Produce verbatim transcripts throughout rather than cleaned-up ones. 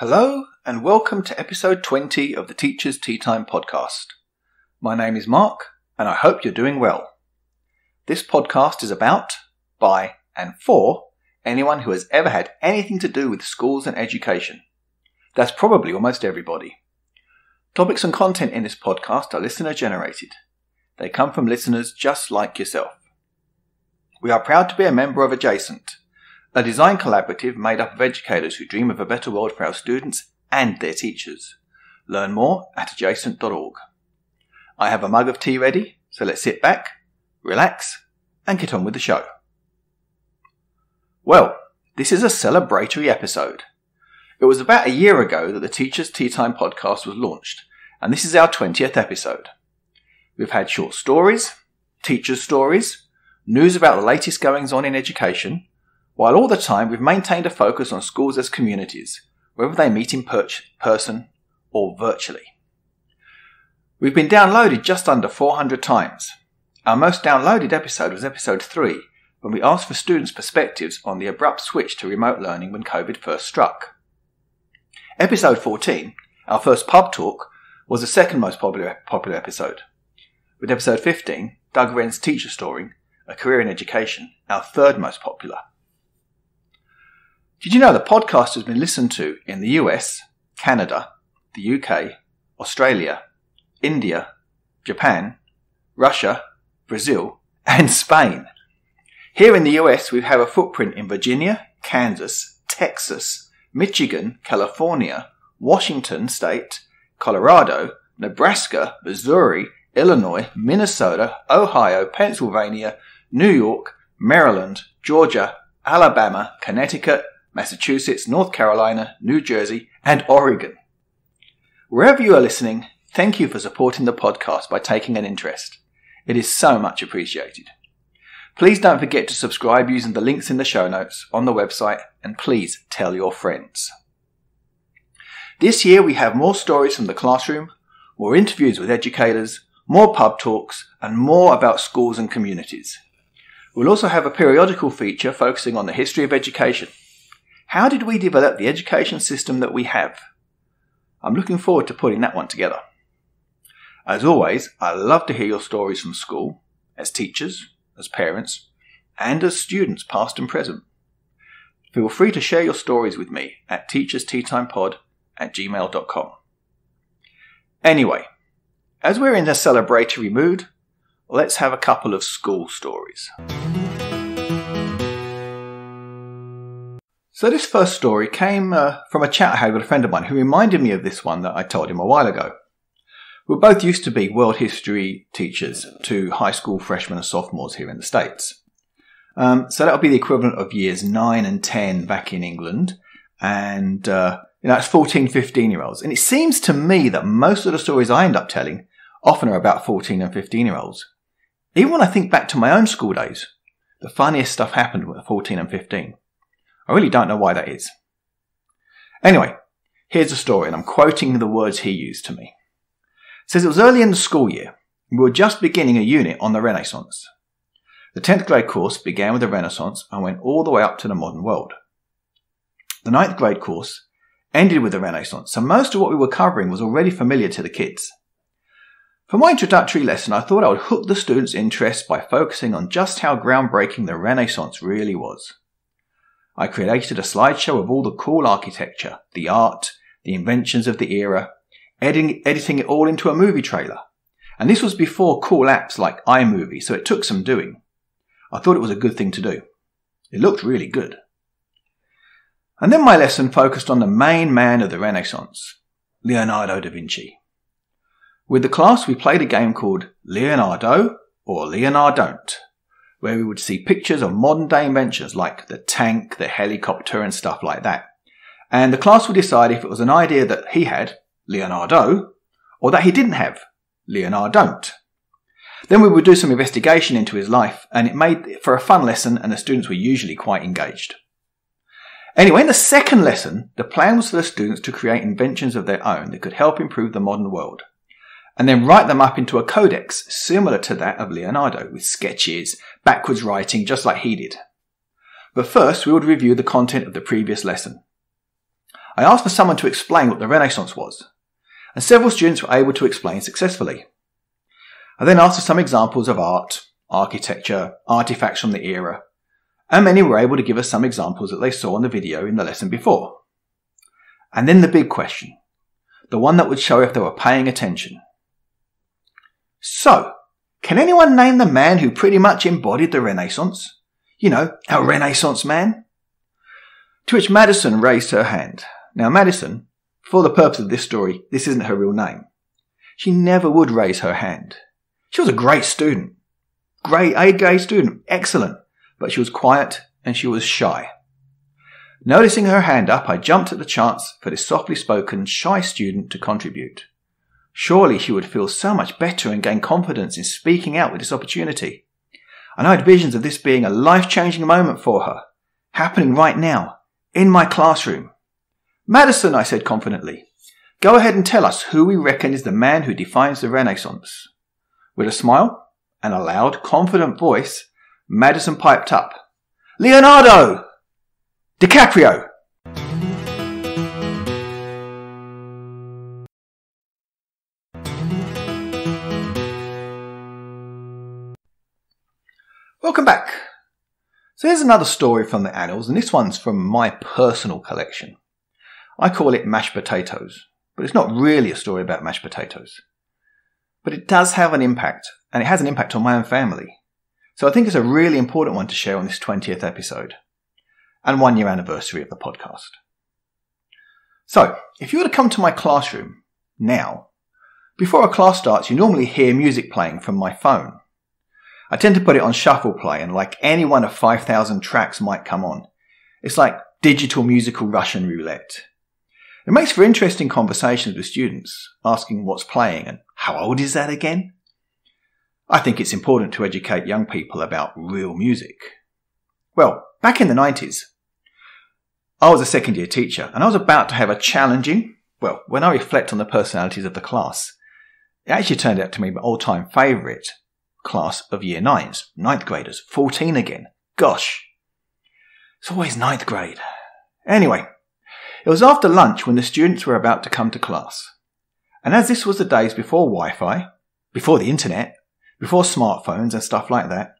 Hello, and welcome to episode twenty of the Teacher's Teatime Podcast. My name is Mark, and I hope you're doing well. This podcast is about, by, and for anyone who has ever had anything to do with schools and education. That's probably almost everybody. Topics and content in this podcast are listener-generated. They come from listeners just like yourself. We are proud to be a member of Adjacent, a design collaborative made up of educators who dream of a better world for our students and their teachers. Learn more at adjacent dot org. I have a mug of tea ready, so let's sit back, relax, and get on with the show. Well, this is a celebratory episode. It was about a year ago that the Teacher's Teatime Podcast was launched, and this is our twentieth episode. We've had short stories, teachers' stories, news about the latest goings-on in education, while all the time we've maintained a focus on schools as communities, whether they meet in per- person or virtually. We've been downloaded just under four hundred times. Our most downloaded episode was episode three, when we asked for students' perspectives on the abrupt switch to remote learning when COVID first struck. Episode fourteen, our first pub talk, was the second most popular, popular episode, with episode fifteen, Doug Wren's Teacher Story, A Career in Education, our third most popular. Did you know the podcast has been listened to in the U S, Canada, the U K, Australia, India, Japan, Russia, Brazil, and Spain? Here in the U S, we have a footprint in Virginia, Kansas, Texas, Michigan, California, Washington State, Colorado, Nebraska, Missouri, Illinois, Minnesota, Ohio, Pennsylvania, New York, Maryland, Georgia, Alabama, Connecticut, Massachusetts, North Carolina, New Jersey, and Oregon. Wherever you are listening, thank you for supporting the podcast by taking an interest. It is so much appreciated. Please don't forget to subscribe using the links in the show notes on the website, and please tell your friends. This year we have more stories from the classroom, more interviews with educators, more pub talks, and more about schools and communities. We'll also have a periodical feature focusing on the history of education. How did we develop the education system that we have? I'm looking forward to putting that one together. As always, I love to hear your stories from school, as teachers, as parents, and as students past and present. Feel free to share your stories with me at teachers teatime pod at gmail dot com. Anyway, as we're in a celebratory mood, let's have a couple of school stories. So this first story came uh, from a chat I had with a friend of mine who reminded me of this one that I told him a while ago. We both used to be world history teachers to high school freshmen and sophomores here in the States. Um, so that would be the equivalent of years nine and ten back in England. And, uh, you know, it's fourteen, fifteen year olds. And it seems to me that most of the stories I end up telling often are about fourteen and fifteen year olds. Even when I think back to my own school days, the funniest stuff happened with fourteen and fifteen. I really don't know why that is. Anyway, here's a story, and I'm quoting the words he used to me. It says, it was early in the school year. We were just beginning a unit on the Renaissance. The tenth grade course began with the Renaissance and went all the way up to the modern world. The ninth grade course ended with the Renaissance, so most of what we were covering was already familiar to the kids. For my introductory lesson, I thought I would hook the students' interest by focusing on just how groundbreaking the Renaissance really was. I created a slideshow of all the cool architecture, the art, the inventions of the era, editing, editing it all into a movie trailer. And this was before cool apps like iMovie, so it took some doing. I thought it was a good thing to do. It looked really good. And then my lesson focused on the main man of the Renaissance, Leonardo da Vinci. With the class, we played a game called Leonardo or Leonardon't, where we would see pictures of modern-day inventions like the tank, the helicopter, and stuff like that. And the class would decide if it was an idea that he had, Leonardo, or that he didn't have, Leonardon't. Then we would do some investigation into his life, and it made for a fun lesson, and the students were usually quite engaged. Anyway, in the second lesson, the plan was for the students to create inventions of their own that could help improve the modern world, and then write them up into a codex similar to that of Leonardo, with sketches, backwards writing, just like he did. But first, we would review the content of the previous lesson. I asked for someone to explain what the Renaissance was, and several students were able to explain successfully. I then asked for some examples of art, architecture, artifacts from the era, and many were able to give us some examples that they saw on the video in the lesson before. And then the big question, the one that would show if they were paying attention. So, can anyone name the man who pretty much embodied the Renaissance? You know, a Renaissance man? To which Madison raised her hand. Now Madison, for the purpose of this story, this isn't her real name. She never would raise her hand. She was a great student. Great A-grade student. Excellent. But she was quiet and she was shy. Noticing her hand up, I jumped at the chance for this softly spoken, shy student to contribute. Surely she would feel so much better and gain confidence in speaking out with this opportunity. And I had visions of this being a life-changing moment for her, happening right now, in my classroom. Madison, I said confidently, go ahead and tell us who we reckon is the man who defines the Renaissance. With a smile and a loud, confident voice, Madison piped up, Leonardo DiCaprio! Welcome back. So here's another story from the annals, and this one's from my personal collection. I call it mashed potatoes, but it's not really a story about mashed potatoes. But it does have an impact, and it has an impact on my own family. So I think it's a really important one to share on this twentieth episode and one year anniversary of the podcast. So if you were to come to my classroom now, before a class starts, you normally hear music playing from my phone. I tend to put it on shuffle play, and like any one of five thousand tracks might come on. It's like digital musical Russian roulette. It makes for interesting conversations with students, asking what's playing and how old is that again? I think it's important to educate young people about real music. Well, back in the nineties, I was a second year teacher and I was about to have a challenging, well, when I reflect on the personalities of the class, it actually turned out to be my all-time favourite class of year nines, ninth graders, fourteen again. Gosh, it's always ninth grade. Anyway, it was after lunch when the students were about to come to class. And as this was the days before Wi-Fi, before the internet, before smartphones and stuff like that,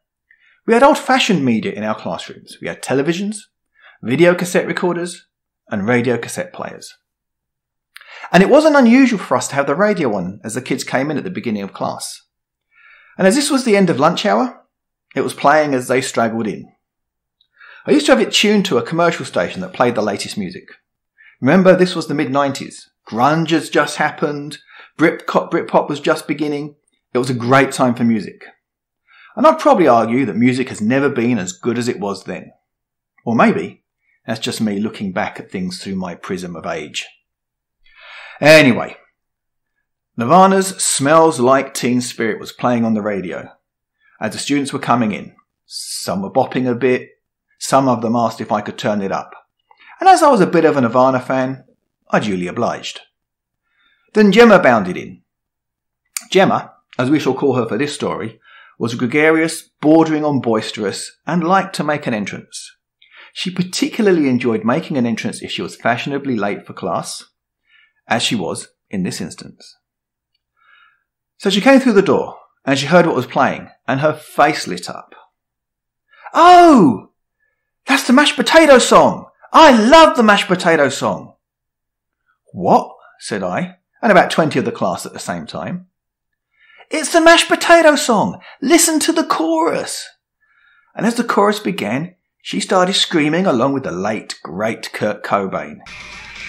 we had old-fashioned media in our classrooms. We had televisions, video cassette recorders, and radio cassette players. And it wasn't unusual for us to have the radio on as the kids came in at the beginning of class. And as this was the end of lunch hour, it was playing as they straggled in. I used to have it tuned to a commercial station that played the latest music. Remember, this was the mid-nineties. Grunge has just happened. Britpop, Britpop was just beginning. It was a great time for music. And I'd probably argue that music has never been as good as it was then. Or maybe that's just me looking back at things through my prism of age. Anyway, Nirvana's Smells Like Teen Spirit was playing on the radio as the students were coming in. Some were bopping a bit. Some of them asked if I could turn it up. And as I was a bit of a Nirvana fan, I duly obliged. Then Gemma bounded in. Gemma, as we shall call her for this story, was gregarious, bordering on boisterous, and liked to make an entrance. She particularly enjoyed making an entrance if she was fashionably late for class, as she was in this instance. So she came through the door, and she heard what was playing, and her face lit up. Oh! That's the mashed potato song! I love the mashed potato song! What? Said I, and about twenty of the class at the same time. It's the mashed potato song. Listen to the chorus. And as the chorus began, she started screaming along with the late, great Kurt Cobain.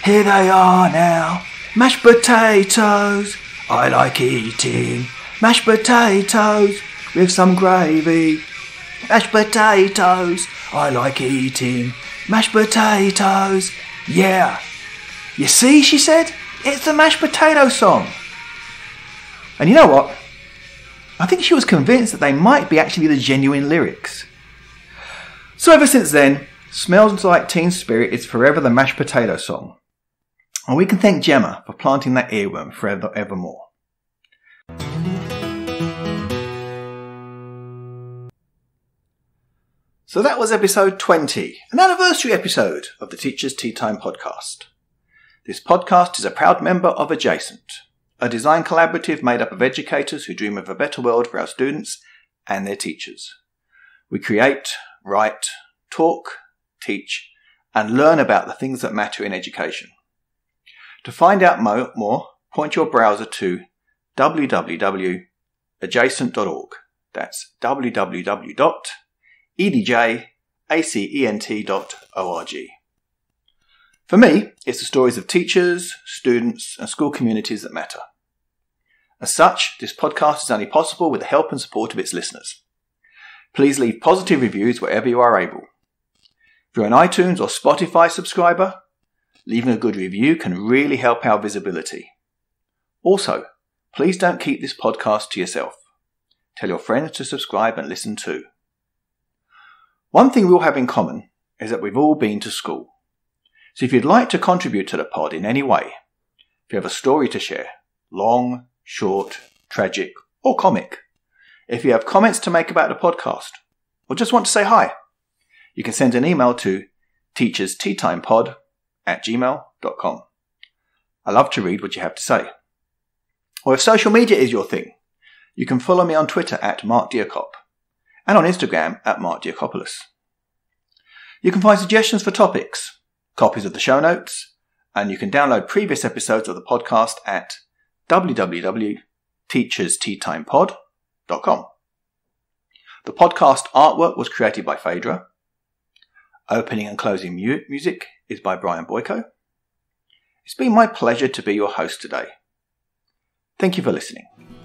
Here they are now, mashed potatoes. I like eating mashed potatoes with some gravy. Mashed potatoes. I like eating mashed potatoes. Yeah. You see, she said, it's the mashed potato song. And you know what? I think she was convinced that they might be actually the genuine lyrics. So ever since then, Smells Like Teen Spirit is forever the mashed potato song. And we can thank Gemma for planting that earworm forever evermore. So that was episode twenty, an anniversary episode of the Teacher's Teatime Podcast. This podcast is a proud member of Adjacent, a design collaborative made up of educators who dream of a better world for our students and their teachers. We create, write, talk, teach, and learn about the things that matter in education. To find out mo- more, point your browser to w w w dot adjacent dot org. That's w w w dot edjacent dot org. For me, it's the stories of teachers, students, and school communities that matter. As such, this podcast is only possible with the help and support of its listeners. Please leave positive reviews wherever you are able. If you're an iTunes or Spotify subscriber, leaving a good review can really help our visibility. Also, please don't keep this podcast to yourself. Tell your friends to subscribe and listen too. One thing we all have in common is that we've all been to school. So if you'd like to contribute to the pod in any way, if you have a story to share, long, short, tragic, or comic, if you have comments to make about the podcast, or just want to say hi, you can send an email to teachers teatime pod at gmail dot com. I love to read what you have to say. Or if social media is your thing, you can follow me on Twitter at Mark Diacop and on Instagram at Mark Diacopoulos. You can find suggestions for topics, copies of the show notes, and you can download previous episodes of the podcast at w w w dot teachers tea time pod dot com. The podcast artwork was created by Phaedra. Opening and closing mu- music is by Brian Boyko. It's been my pleasure to be your host today. Thank you for listening.